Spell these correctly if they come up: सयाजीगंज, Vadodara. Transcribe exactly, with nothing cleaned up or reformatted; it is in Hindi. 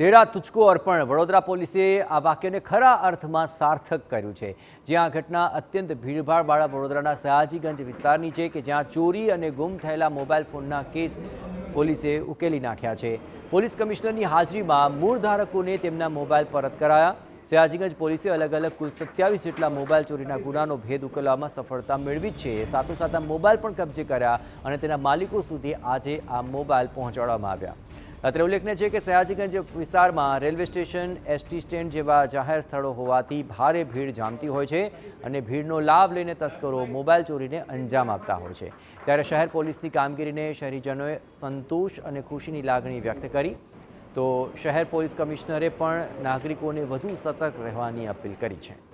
तेरा तुझको अर्पण वडोदरा पोलीसे आ वाक्यने खरा अर्थ में सार्थक कर्यु छे। ज्यां घटना अत्यंत भीड़भाड़वाळा वडोदराना सयाजीगंज विस्तारनी छे के ज्यां चोरी अने गुम थयेला मोबाइल फोनना केस पोलीसे उकेली नाख्या छे। पोलीस कमिश्नरनी हाजरीमां मूळधारकोने तेमना मोबाइल परत कराया। सयाजीगंज पोलीसे अलग अलग कुल सत्यावीस जेटला मोबाइल चोरीना गुनानो भेद उकेलवामां सफळता मेळवी छे। साथोसाथ आ मोबाइल पण कब्जे कर्या अने तेना मालिको सुधी आजे आ मोबाइल पहोंचाडवामां आव्या। अत्र उल्लेखनीय छे के सयाजीगंज विस्तार में रेलवे स्टेशन, एसटी स्टेण्ड जेवा जाहेर स्थळो होवाथी भारे भीड़ जामती होय छे अने भीड़नो लाभ लईने तस्करो मोबाइल चोरीने अंजाम आपता होय छे। त्यारे शहर पोलीसनी कामगीरीने शहेरीजनोए संतोष अने खुशीनी लागणी व्यक्त करी तो शहर पोलीस कमिश्नरे पण नागरिकोने વધુ સતર્ક રહેવાની અપીલ કરી છે।